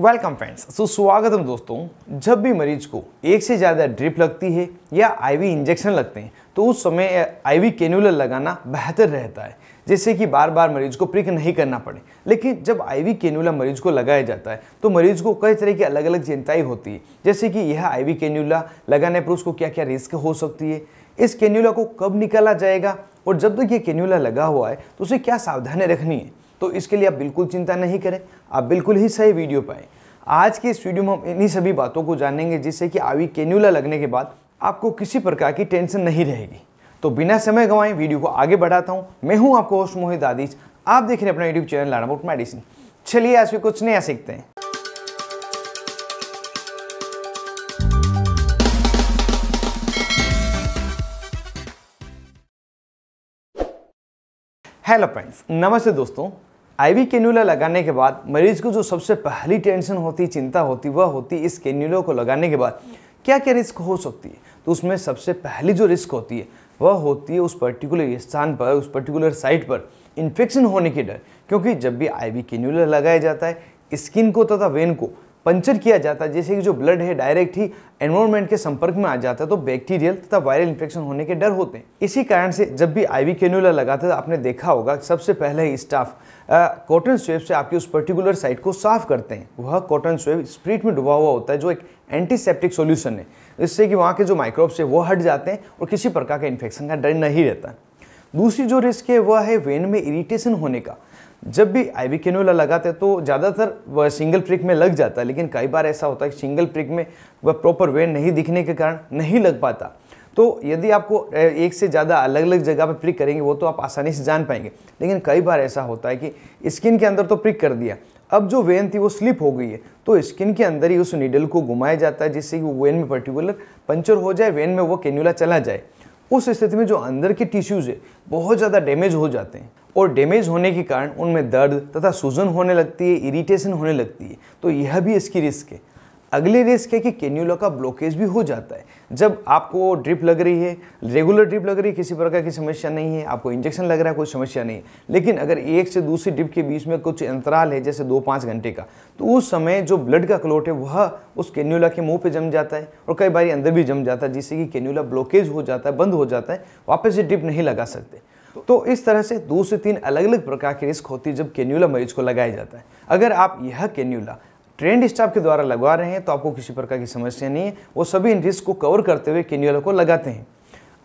Welcome friends, सुस्वागतम दोस्तों। जब भी मरीज को एक से ज़्यादा ड्रिप लगती है या आईवी इंजेक्शन लगते हैं तो उस समय आईवी कैनुला लगाना बेहतर रहता है, जिससे कि बार बार मरीज को प्रिक नहीं करना पड़े। लेकिन जब आईवी कैनुला मरीज को लगाया जाता है तो मरीज को कई तरह की अलग अलग चिंताएँ होती है, जैसे कि यह आईवी कैनुला लगाने पर उसको क्या क्या रिस्क हो सकती है, इस कैनुला को कब निकाला जाएगा और जब तक ये कैनुला लगा हुआ है तो उसे क्या सावधानी रखनी है। तो इसके लिए आप बिल्कुल चिंता नहीं करें, आप बिल्कुल ही सही वीडियो पाएँ। आज के इस वीडियो में हम इन्हीं सभी बातों को जानेंगे, जिससे कि IV कैन्यूला लगने के बाद आपको किसी प्रकार की टेंशन नहीं रहेगी। तो बिना समय गंवाए वीडियो को आगे बढ़ाता हूँ। मैं हूँ आपको होस्ट मोहित दादीच, आप देख रहे हैं अपना YouTube channel learn about medicine. चलिए आज भी कुछ नया सीखते हैं। हेलो फ्रेंड्स, नमस्ते दोस्तों। आईवी कैन्यूला लगाने के बाद मरीज को जो सबसे पहली टेंशन होती, चिंता होती, वह होती इस कैन्यूला को लगाने के बाद क्या क्या रिस्क हो सकती है। तो उसमें सबसे पहली जो रिस्क होती है वह होती है उस पर्टिकुलर स्थान पर, उस पर्टिकुलर साइट पर इन्फेक्शन होने के डर। क्योंकि जब भी आईवी कैन्यूला लगाया जाता है, स्किन को तथा वेन को पंचर किया जाता है, जैसे कि जो ब्लड है डायरेक्ट ही एनवायरमेंट के संपर्क में आ जाता है, तो बैक्टीरियल तथा वायरल इन्फेक्शन होने के डर होते हैं। इसी कारण से जब भी आईवी कैन्यूला लगाते हैं आपने देखा होगा सबसे पहले ही स्टाफ कॉटन स्वेब से आपकी उस पर्टिकुलर साइट को साफ करते हैं। वह कॉटन स्वेब स्प्रिट में डुबा हुआ होता है, जो एक एंटीसेप्टिक सॉल्यूशन है, इससे कि वहाँ के जो माइक्रोब्स है वो हट जाते हैं और किसी प्रकार का इन्फेक्शन का डर नहीं रहता। दूसरी जो रिस्क है वह है वेन में इरिटेशन होने का। जब भी आईवी कैन्यूला लगाते हैं तो ज़्यादातर वह सिंगल प्रिक में लग जाता है, लेकिन कई बार ऐसा होता है कि सिंगल प्रिक में वह प्रॉपर वेन नहीं दिखने के कारण नहीं लग पाता। तो यदि आपको एक से ज़्यादा अलग अलग जगह पर प्रिक करेंगे वो तो आप आसानी से जान पाएंगे, लेकिन कई बार ऐसा होता है कि स्किन के अंदर तो प्रिक कर दिया, अब जो वेन थी वो स्लिप हो गई है, तो स्किन के अंदर ही उस नीडल को घुमाया जाता है, जिससे कि वो वेन में पर्टिकुलर पंचर हो जाए, वेन में वो कैन्यूला चला जाए। उस स्थिति में जो अंदर के टिश्यूज़ है बहुत ज़्यादा डैमेज हो जाते हैं, और डैमेज होने के कारण उनमें दर्द तथा सूजन होने लगती है, इरिटेशन होने लगती है। तो यह भी इसकी रिस्क है। अगली रिस्क है कि कैन्यूला का ब्लॉकेज भी हो जाता है। जब आपको ड्रिप लग रही है, रेगुलर ड्रिप लग रही है, किसी प्रकार की समस्या नहीं है, आपको इंजेक्शन लग रहा है, कोई समस्या नहीं है, लेकिन अगर एक से दूसरी ड्रिप के बीच में कुछ अंतराल है, जैसे 2-5 घंटे का, तो उस समय जो ब्लड का क्लोट है वह उस कैन्यूला के मुँह पर जम जाता है और कई बार अंदर भी जम जाता है, जिससे कि कैन्यूला ब्लॉकेज हो जाता है, बंद हो जाता है, वापस से ड्रिप नहीं लगा सकते। तो इस तरह से 2 से 3 अलग अलग प्रकार की रिस्क होती है जब कैन्यूला मरीज को लगाया जाता है। अगर आप यह कैन्यूला ट्रेंड स्टाफ के द्वारा लगवा रहे हैं तो आपको किसी प्रकार की समस्या नहीं है, वो सभी इन रिस्क को कवर करते हुए कैन्यूला को लगाते हैं।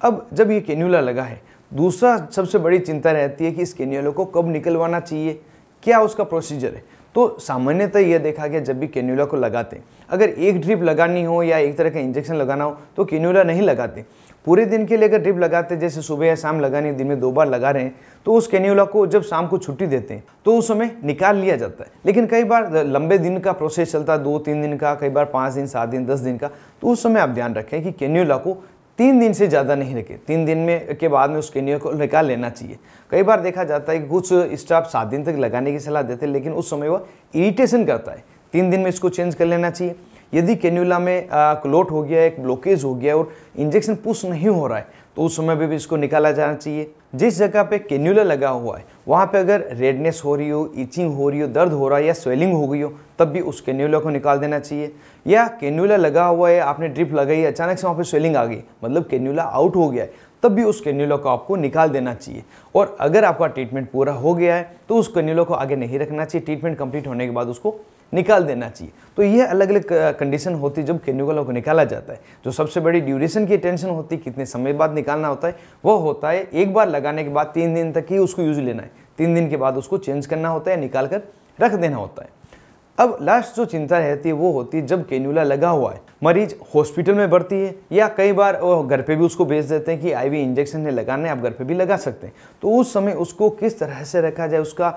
अब जब ये कैन्यूला लगा है, दूसरा सबसे बड़ी चिंता रहती है कि इस कैन्यूला को कब निकलवाना चाहिए, क्या उसका प्रोसीजर है। तो सामान्यतः यह देखा गया जब भी कैन्यूला को लगाते हैं, अगर एक ड्रिप लगानी हो या एक तरह का इंजेक्शन लगाना हो तो कैन्यूला नहीं लगाते। पूरे दिन के लिए अगर ड्रिप लगाते हैं, जैसे सुबह या शाम लगानी, दिन में 2 बार लगा रहे हैं, तो उस कैन्यूला को जब शाम को छुट्टी देते हैं तो उस समय निकाल लिया जाता है। लेकिन कई बार लंबे दिन का प्रोसेस चलता है, 2-3 दिन का, कई बार 5 दिन 7 दिन 10 दिन का, तो उस समय आप ध्यान रखें कि कैन्यूला को 3 दिन से ज़्यादा नहीं रखें। 3 दिन में के बाद में उस कैन्यूला को निकाल लेना चाहिए। कई बार देखा जाता है कि कुछ स्टाफ 7 दिन तक लगाने की सलाह देते हैं, लेकिन उस समय वह इरिटेशन करता है, 3 दिन में इसको चेंज कर लेना चाहिए। यदि कैन्यूला में क्लोट हो गया, एक ब्लॉकेज हो गया और इंजेक्शन पुश नहीं हो रहा है, तो उस समय भी इसको निकाला जाना चाहिए। जिस जगह पे कैन्यूला लगा हुआ है वहाँ पे अगर रेडनेस हो रही हो, इचिंग हो रही हो, दर्द हो रहा है या स्वेलिंग हो गई हो, तब भी उस कैन्यूला को निकाल देना चाहिए। या कैन्यूला लगा हुआ है, आपने ड्रिप लगाई, अचानक से वहाँ पर स्वेलिंग आ गई, मतलब कैन्यूला आउट हो गया है, तब भी उस कैन्यूला को आपको निकाल देना चाहिए। और अगर आपका ट्रीटमेंट पूरा हो गया है तो उस कैन्यूला को आगे नहीं रखना चाहिए, ट्रीटमेंट कंप्लीट होने के बाद उसको निकाल देना चाहिए। तो यह अलग अलग कंडीशन होती है जब कैन्यूला को निकाला जाता है। जो सबसे बड़ी ड्यूरेशन की टेंशन होती है, कितने समय बाद निकालना होता है, वह होता है 1 बार लगाने के बाद 3 दिन तक ही उसको यूज लेना है, 3 दिन के बाद उसको चेंज करना होता है, निकाल कर रख देना होता है। अब लास्ट जो चिंता रहती है वो होती है जब कैन्यूला लगा हुआ है, मरीज हॉस्पिटल में भर्ती है, या कई बार वो घर पे भी उसको भेज देते हैं कि आईवी इंजेक्शन है लगाने, आप घर पे भी लगा सकते हैं। तो उस समय उसको किस तरह से रखा जाए, उसका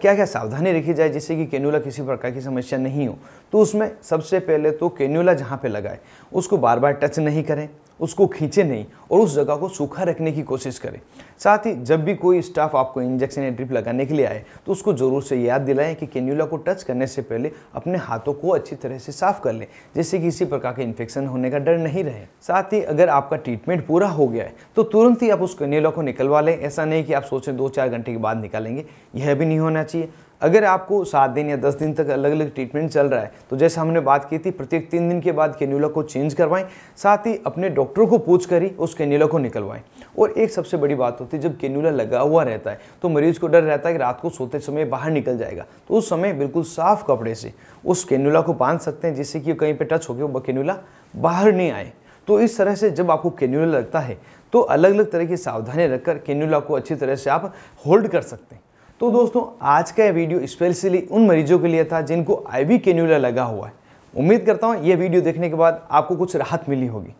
क्या क्या सावधानी रखी जाए, जिससे कि कैन्यूला किसी प्रकार की समस्या नहीं हो। तो उसमें सबसे पहले तो कैन्यूला जहाँ पर लगाए उसको बार बार टच नहीं करें, उसको खींचे नहीं, और उस जगह को सूखा रखने की कोशिश करें। साथ ही जब भी कोई स्टाफ आपको इंजेक्शन या ड्रिप लगाने के लिए आए तो उसको ज़रूर से याद दिलाएं कि कैन्यूला को टच करने से पहले अपने हाथों को अच्छी तरह से साफ कर लें, जिससे किसी प्रकार के इन्फेक्शन होने का डर नहीं रहे। साथ ही अगर आपका ट्रीटमेंट पूरा हो गया है तो तुरंत ही आप उस कैन्यूला को निकलवा लें। ऐसा नहीं कि आप सोचें 2-4 घंटे के बाद निकालेंगे, यह भी नहीं होना चाहिए। अगर आपको 7 दिन या 10 दिन तक अलग अलग ट्रीटमेंट चल रहा है तो जैसे हमने बात की थी, प्रत्येक 3 दिन के बाद कैन्यूला को चेंज करवाएं, साथ ही अपने डॉक्टर को पूछ कर ही उस कैन्यूला को निकलवाएं। और एक सबसे बड़ी बात होती है, जब कैन्यूला लगा हुआ रहता है तो मरीज को डर रहता है कि रात को सोते समय बाहर निकल जाएगा, तो उस समय बिल्कुल साफ कपड़े से उस कैन्यूला को बांध सकते हैं जिससे कि कहीं पर टच होकर वो कैन्यूला बाहर नहीं आए। तो इस तरह से जब आपको कैन्यूला लगता है तो अलग अलग तरह की सावधानी रखकर कैन्यूला को अच्छी तरह से आप होल्ड कर सकते हैं। तो दोस्तों, आज का यह वीडियो स्पेशली उन मरीजों के लिए था जिनको आईवी कैन्यूला लगा हुआ है। उम्मीद करता हूँ यह वीडियो देखने के बाद आपको कुछ राहत मिली होगी।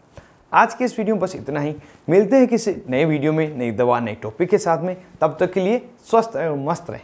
आज के इस वीडियो में बस इतना ही। मिलते हैं किसी नए वीडियो में, नई दवा, नए टॉपिक के साथ में। तब तक के लिए स्वस्थ और मस्त रहें।